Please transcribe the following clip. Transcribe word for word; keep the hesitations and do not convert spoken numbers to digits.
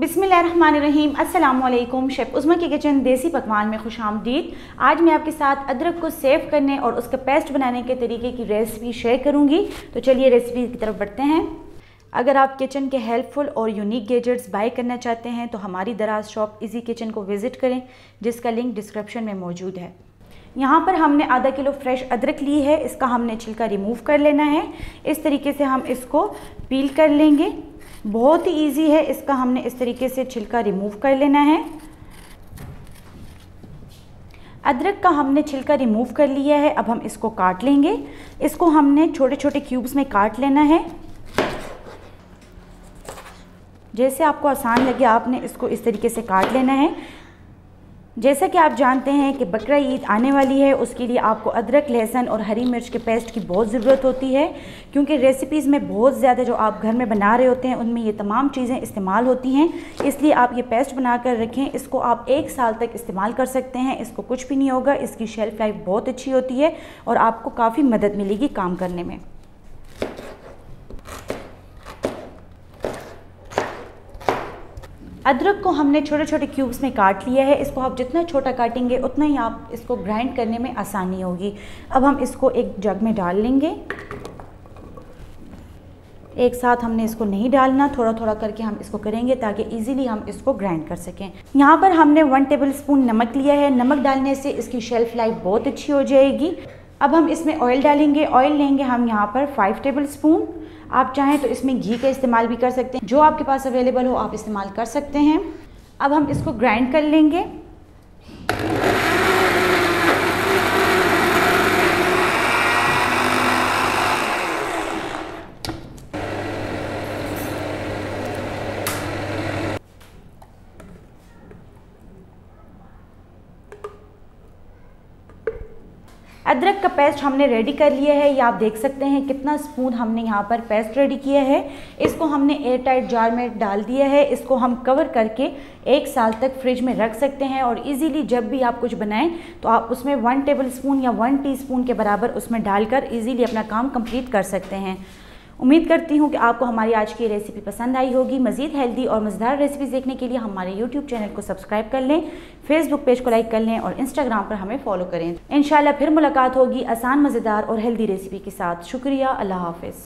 बिस्मिल्लाहिर्रहमानिर्रहीम। अस्सलामुअलैकुम। शेफ उस्मा के किचन देसी पकवान में खुश आमदीद। आज मैं आपके साथ अदरक को सेव करने और उसका पेस्ट बनाने के तरीके की रेसिपी शेयर करूंगी। तो चलिए रेसिपी की तरफ बढ़ते हैं। अगर आप किचन के हेल्पफुल और यूनिक गैजेट्स बाय करना चाहते हैं तो हमारी दराज़ शॉप इजी किचन को विज़िट करें, जिसका लिंक डिस्क्रिप्शन में मौजूद है। यहाँ पर हमने आधा किलो फ्रेश अदरक ली है, इसका हमने छिलका रिमूव कर लेना है। इस तरीके से हम इसको पील कर लेंगे। बहुत ही ईजी है, इसका हमने इस तरीके से छिलका रिमूव कर लेना है। अदरक का हमने छिलका रिमूव कर लिया है, अब हम इसको काट लेंगे। इसको हमने छोटे छोटे क्यूब्स में काट लेना है। जैसे आपको आसान लगे आपने इसको इस तरीके से काट लेना है। जैसा कि आप जानते हैं कि बकरा ईद आने वाली है, उसके लिए आपको अदरक, लहसुन और हरी मिर्च के पेस्ट की बहुत ज़रूरत होती है, क्योंकि रेसिपीज़ में बहुत ज़्यादा जो आप घर में बना रहे होते हैं उनमें ये तमाम चीज़ें इस्तेमाल होती हैं। इसलिए आप ये पेस्ट बना कर रखें, इसको आप एक साल तक इस्तेमाल कर सकते हैं, इसको कुछ भी नहीं होगा। इसकी शेल्फ़ लाइफ बहुत अच्छी होती है और आपको काफ़ी मदद मिलेगी काम करने में। अदरक को हमने छोटे छोटे क्यूब्स में काट लिया है। इसको आप जितना छोटा काटेंगे उतना ही आप इसको ग्राइंड करने में आसानी होगी। अब हम इसको एक जग में डाल लेंगे। एक साथ हमने इसको नहीं डालना, थोड़ा थोड़ा करके हम इसको करेंगे ताकि इजीली हम इसको ग्राइंड कर सकें। यहाँ पर हमने वन टेबल स्पून नमक लिया है। नमक डालने से इसकी शेल्फ़ लाइफ बहुत अच्छी हो जाएगी। अब हम इसमें ऑयल डालेंगे। ऑयल लेंगे हम यहाँ पर फाइव टेबल स्पून। आप चाहें तो इसमें घी का इस्तेमाल भी कर सकते हैं, जो आपके पास अवेलेबल हो आप इस्तेमाल कर सकते हैं। अब हम इसको ग्राइंड कर लेंगे। अदरक का पेस्ट हमने रेडी कर लिया है। ये आप देख सकते हैं कितना स्मूथ हमने यहाँ पर पेस्ट रेडी किया है। इसको हमने एयर टाइट जार में डाल दिया है। इसको हम कवर करके एक साल तक फ्रिज में रख सकते हैं और इजीली जब भी आप कुछ बनाएं तो आप उसमें वन टेबल स्पून या वन टीस्पून के बराबर उसमें डालकर इजीली अपना काम कंप्लीट कर सकते हैं। उम्मीद करती हूँ कि आपको हमारी आज की रेसिपी पसंद आई होगी। मज़ीद हेल्दी और मज़ेदार रेसिपीज़ देखने के लिए हमारे यूट्यूब चैनल को सब्सक्राइब कर लें, फेसबुक पेज को लाइक कर लें और इंस्टाग्राम पर हमें फॉलो करें। इंशाल्लाह फिर मुलाकात होगी आसान, मज़ेदार और हेल्दी रेसिपी के साथ। शुक्रिया। अल्लाह हाफ़िज़।